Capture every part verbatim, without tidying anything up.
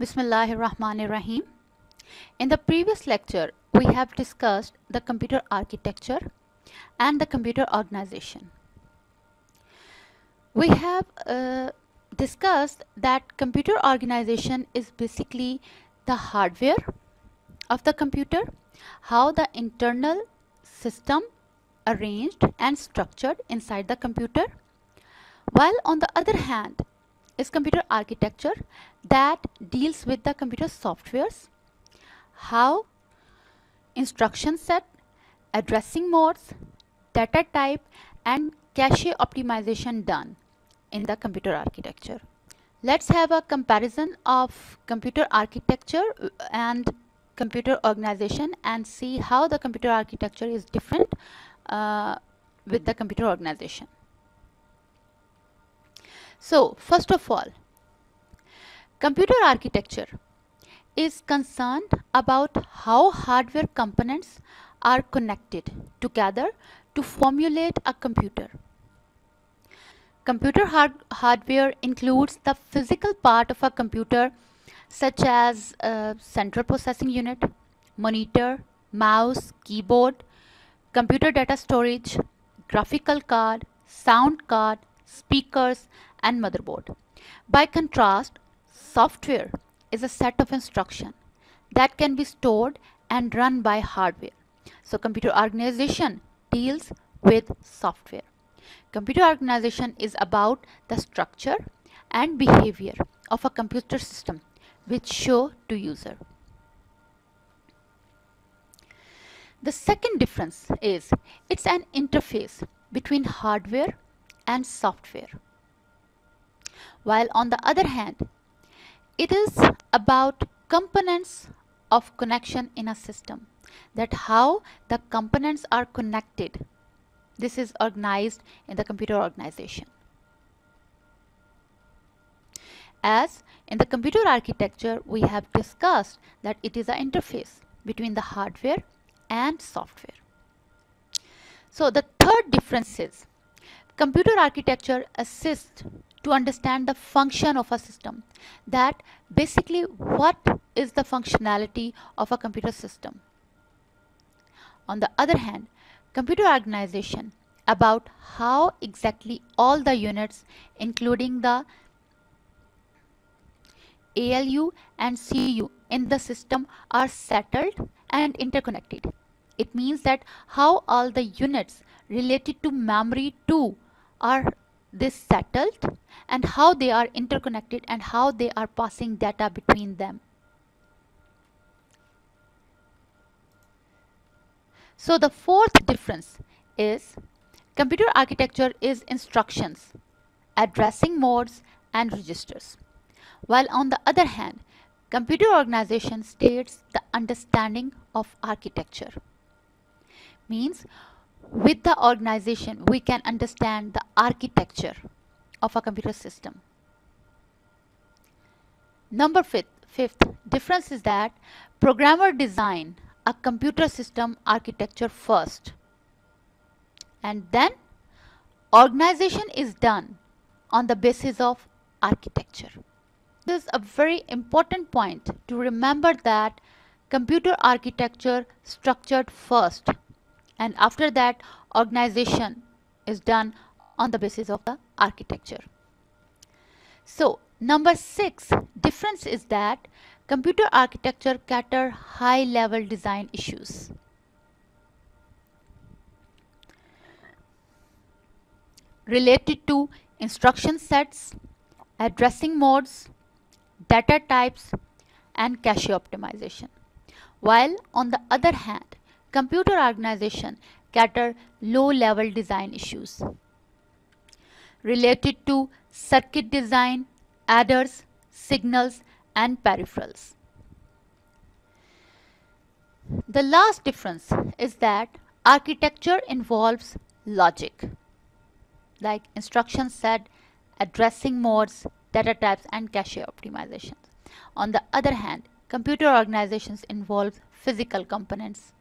Bismillahir Rahmanir Rahim. In the previous lecture, we have discussed the computer architecture and the computer organization. We have uh, discussed that computer organization is basically the hardware of the computer, how the internal system arranged and structured inside the computer, while on the other hand is computer architecture that deals with the computer softwares, how instruction set, addressing modes, data type and cache optimization done in the computer architecture. Let's have a comparison of computer architecture and computer organization and see how the computer architecture is different uh, with the computer organization. So, first of all, computer architecture is concerned about how hardware components are connected together to formulate a computer. Computer hard hardware includes the physical part of a computer, such as uh, central processing unit, monitor, mouse, keyboard, computer data storage, graphical card, sound card, speakers and motherboard. By contrast, software is a set of instruction that can be stored and run by hardware. So computer organization deals with software. Computer organization is about the structure and behavior of a computer system which show to user. The second difference is it's an interface between hardware and software. While on the other hand, it is about components of connection in a system, that how the components are connected. This is organized in the computer organization. As in the computer architecture, we have discussed that it is an interface between the hardware and software. So the third difference is computer architecture assists to understand the function of a system, that basically what is the functionality of a computer system. On the other hand, computer organization about how exactly all the units including the A L U and C U in the system are settled and interconnected. It means that how all the units related to memory two are this settled and how they are interconnected and how they are passing data between them. So the fourth difference is computer architecture is instructions, addressing modes and registers. While on the other hand, computer organization states the understanding of architecture. Means with the organization, we can understand the architecture of a computer system. Number fifth, fifth difference is that programmer design a computer system architecture first, and then organization is done on the basis of architecture. This is a very important point to remember, that computer architecture structured first, and after that organization is done on the basis of the architecture. So number six difference is that computer architecture cater high level design issues. Related to instruction sets, addressing modes, data types and cache optimization. While on the other hand, computer organization cater low-level design issues related to circuit design, adders, signals and peripherals. The last difference is that architecture involves logic like instruction set, addressing modes, data types and cache optimizations. On the other hand, computer organizations involve physical components,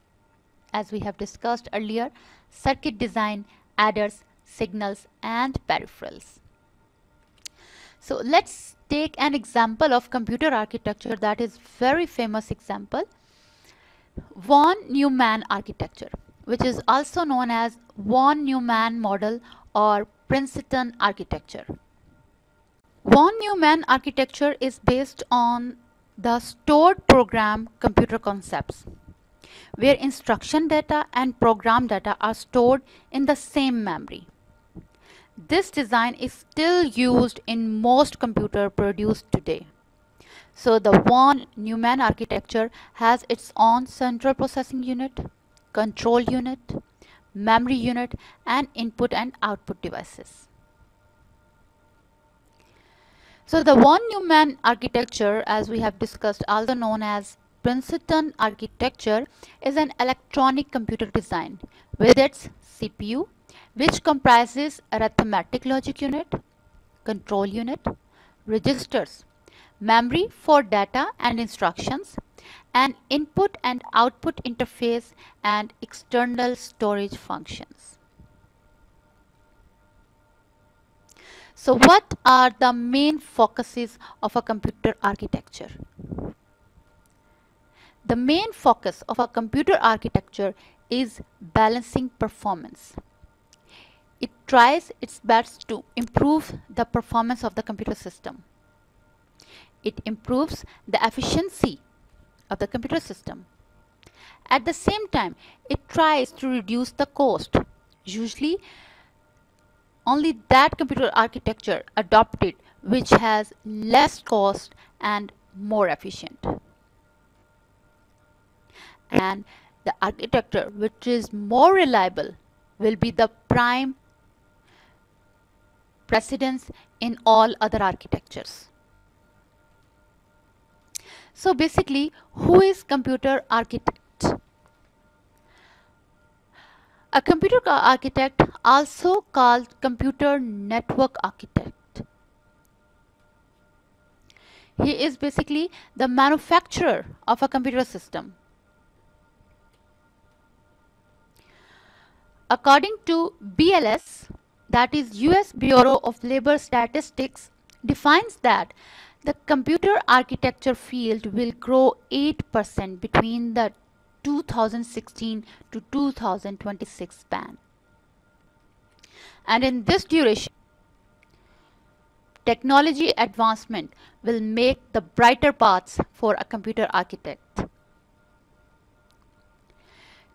as we have discussed earlier, circuit design, adders, signals and peripherals. So let's take an example of computer architecture that is very famous example, von Neumann architecture, which is also known as von Neumann model or Princeton architecture. Von Neumann architecture is based on the stored program computer concepts, where instruction data and program data are stored in the same memory. This design is still used in most computer produced today. So the von Neumann architecture has its own central processing unit, control unit, memory unit, and input and output devices. So the von Neumann architecture, as we have discussed, also known as Princeton architecture, is an electronic computer design with its C P U, which comprises arithmetic logic unit, control unit, registers, memory for data and instructions, and input and output interface and external storage functions. So what are the main focuses of a computer architecture? The main focus of a computer architecture is balancing performance. It tries its best to improve the performance of the computer system. It improves the efficiency of the computer system. At the same time, it tries to reduce the cost. Usually, only that computer architecture adopted which has less cost and more efficient. And the architecture which is more reliable will be the prime precedence in all other architectures. So basically, who is computer architect? A computer architect, also called computer network architect, he is basically the manufacturer of a computer system. According to B L S, that is U S Bureau of Labor Statistics, defines that the computer architecture field will grow eight percent between the two thousand sixteen to two thousand twenty-six span. And in this duration, technology advancement will make the brighter paths for a computer architect.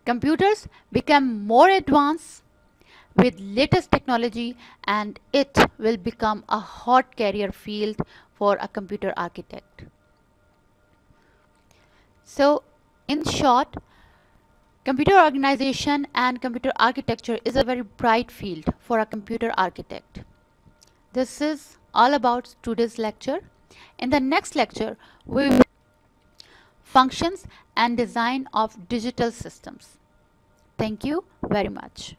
Computers become more advanced with latest technology, and it will become a hot career field for a computer architect. So in short, computer organization and computer architecture is a very bright field for a computer architect. This is all about today's lecture. In the next lecture, we will functions and design of digital systems. Thank you very much.